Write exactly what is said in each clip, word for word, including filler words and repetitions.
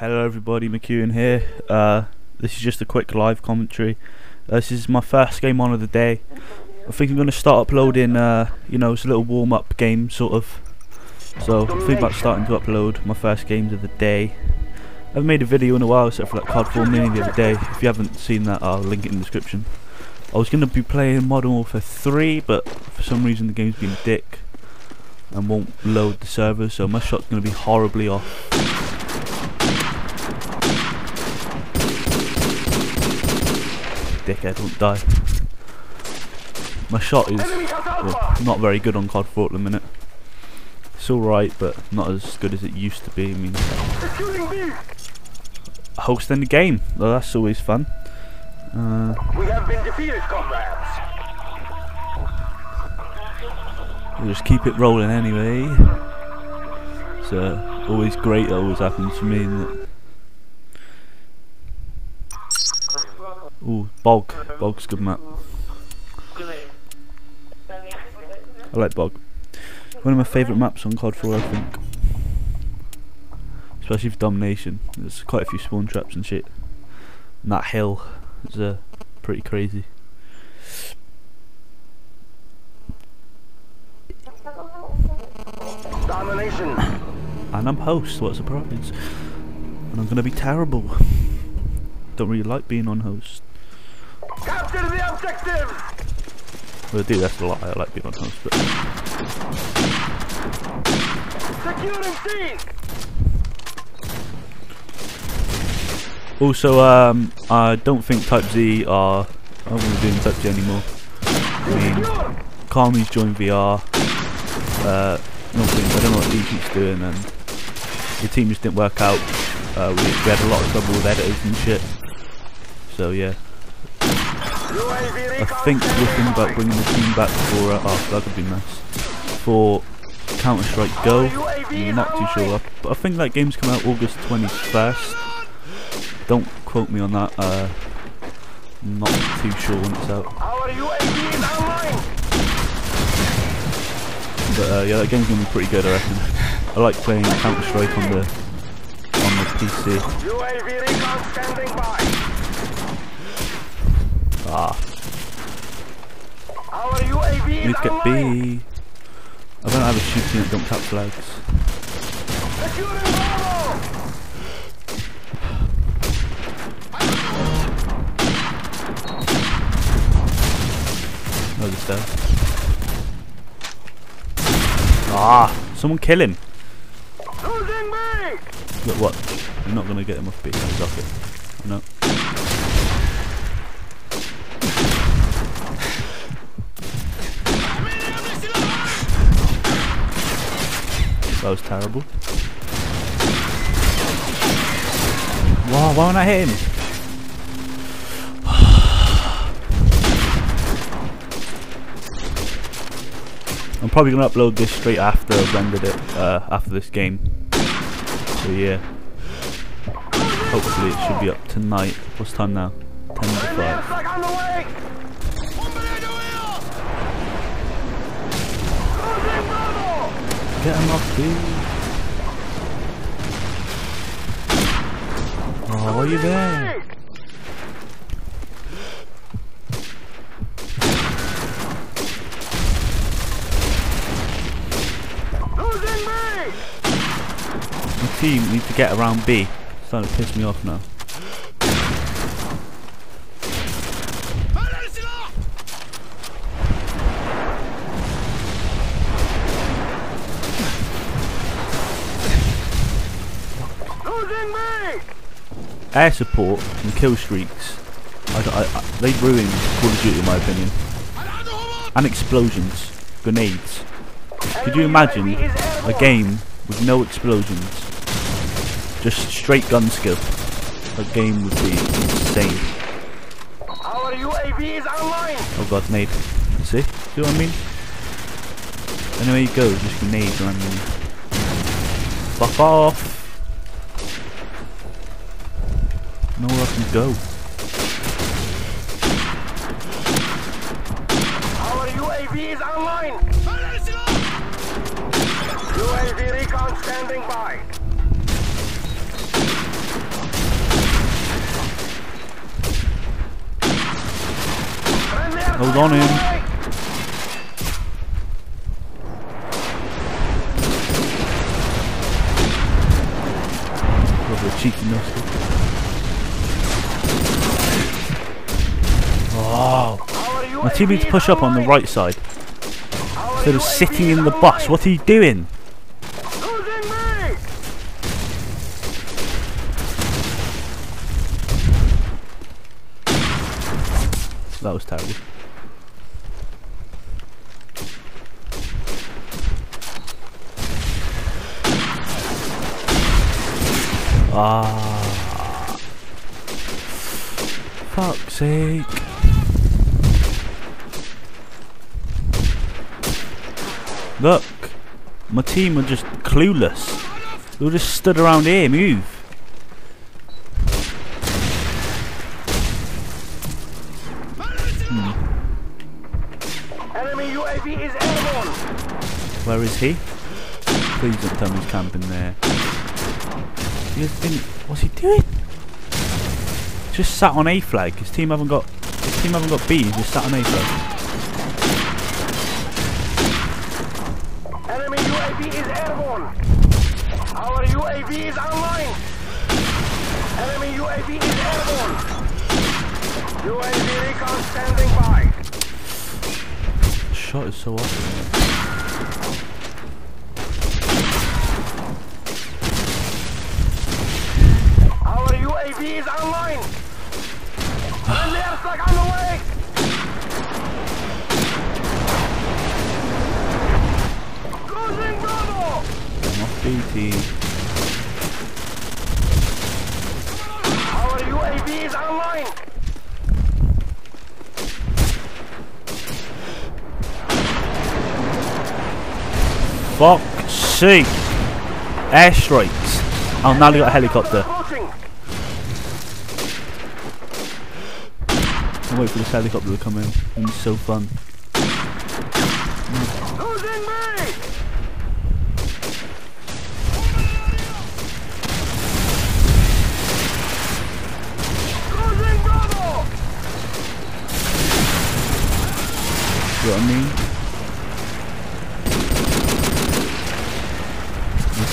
Hello everybody, McKeown here. Uh, this is just a quick live commentary. Uh, this is my first game on of the day. I think I'm going to start uploading, uh, you know, it's a little warm-up game, sort of. So, I think about starting to upload my first games of the day. I haven't made a video in a while except for that C O D four mini the other day. If you haven't seen that, I'll link it in the description. I was going to be playing Modern Warfare three, but for some reason the game's been a dick and won't load the server, so my shot's going to be horribly off. Dickhead, don't die. My shot is well, not very good on C O D four at the minute. It's alright, but not as good as it used to be. I mean, hosting the game, well, that's always fun. Uh, we have been defeated, comrades. We'll just keep it rolling anyway. It's uh, always great, it always happens to me. That Ooh, Bog. Bog's a good map. I like Bog. One of my favourite maps on C O D four, I think. Especially for Domination. There's quite a few spawn traps and shit. And that hill is uh, pretty crazy. Domination. And I'm host, what a surprise. And I'm going to be terrible. Don't really like being on host. Capture the objective! Well, I do, that's a lot. I like being on host, but securing scene. Also, um, I don't think Type Z are. I won't be doing Type Z anymore. I mean, Carmi's joined V R. Uh, nothing. I don't know what D P's doing, and the team just didn't work out. Uh, we, we had a lot of trouble with editors and shit. So yeah. I think we're thinking about bringing the team back for. Uh, oh, that would be nice. For Counter Strike Go. I'm not too sure. But I think that game's come out August twenty-first. Don't quote me on that. Uh, I'm not too sure when it's out. But uh, yeah, that game's gonna be pretty good, I reckon. I like playing Counter Strike on the on the P C. Ah. Our U A V we get B. I don't have a shooting that don't cap flags. Oh, just there. Ah, someone kill him. Look what? I'm not gonna get him off B. He's off it. No. That was terrible. Wow, why won't I hit him? I'm probably going to upload this straight after I've rendered it, uh, after this game. So yeah. Hopefully it should be up tonight. What's time now? ten to five. Get him off, dude. Oh, are you there? The team need to get around B. It's starting to piss me off now. Air support and kill streaks, I, I, I, they ruined Call of Duty in my opinion. And explosions, grenades. Could you imagine a game with no explosions? Just straight gun skill. A game would be insane. Our U A V is online. Oh god, nade. See? See what I mean? Anywhere you go, just grenades around you. Fuck off! Nowhere I can go. Our U A V is online. U A V recon standing by. Hold on in. Probably a cheeky nostril. Oh. My team needs to push up on the right side. Instead of sitting in the bus. What are you doing? That was terrible. Ah, fuck's sake. Look, my team are just clueless. They all just stood around here, move. Where is he? Please don't tell me he's camping there. He has been, what's he doing? Just sat on A flag. His team haven't got his team haven't got B, he's just sat on A flag. Enemy U A V is airborne. Our U A V is online. Enemy U A V is airborne. U A V recon standing by. The shot is so awesome. He's online! And the airstrike on the way! Cruising Bravo! I'm off duty. Our U A V is online! Fuck's sake! Airstrikes! Oh, now they got a helicopter. I'll wait for this helicopter to come in. It's so fun. Who's in me? Bravo! You know what I mean? My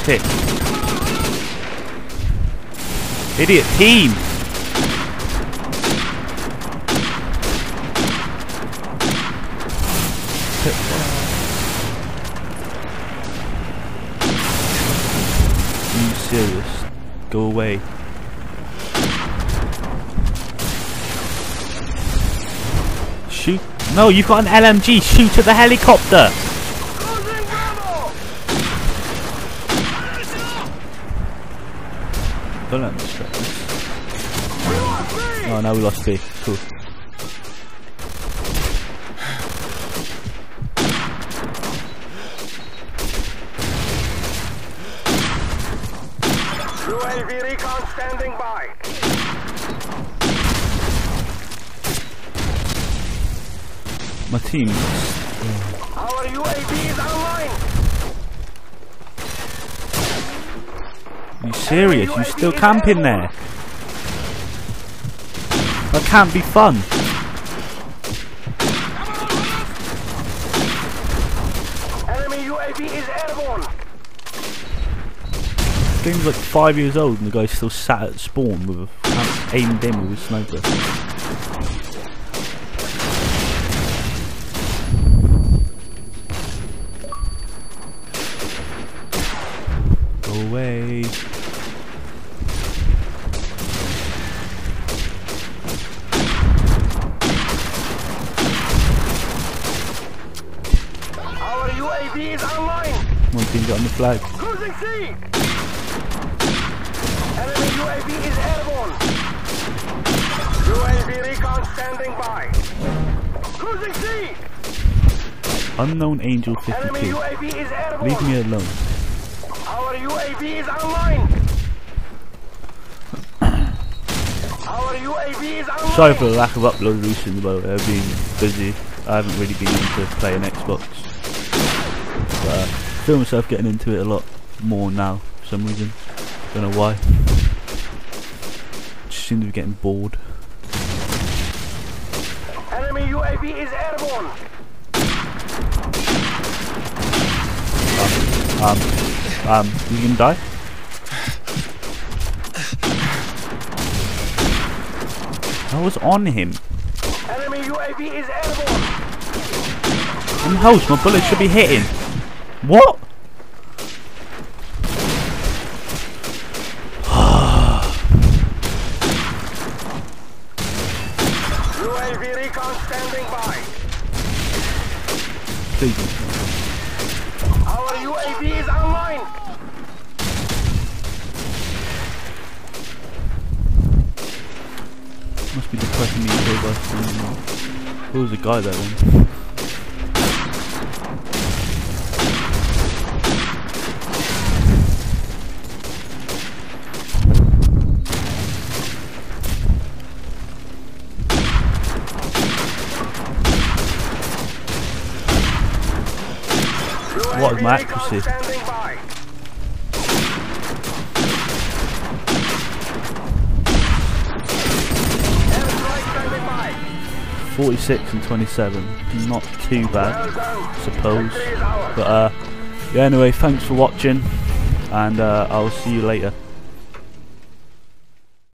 team is shooting. Keep the pick. Idiot team! Are you serious? Go away. Shoot. No, you've got an L M G. Shoot at the helicopter! Don't let me distract this. Oh, now we lost B. Cool. U A V recon standing by. My team. Our U A V is online. Are you serious? You still camping there? That can't be fun. Enemy U A V is airborne. The game's like five years old and the guy's still sat at spawn with a aimed in with a sniper. Go away. One team got on the flag. Cruising C! Enemy U A V is airborne! U A V recon standing by! Cruising C! Unknown Angel fifty-two. Enemy U A V is airborne! Leave me alone. Our U A V is online! Our U A V is online! Sorry for the lack of upload recently, by the way. I've been busy. I haven't really been into playing Xbox. But, uh, I feel myself getting into it a lot more now for some reason. Don't know why. Just seem to be getting bored. Um, um, you gonna die? I was on him. Enemy U A V is airborne. In the house, my bullet should be hitting. What? U A V recon standing by. Please. Our U A V is online. Must be depressing me to go by someone. Who was the guy that one? What is my accuracy? forty-six and twenty-seven, not too bad, I suppose. But uh, yeah, anyway, thanks for watching, and uh, I'll see you later.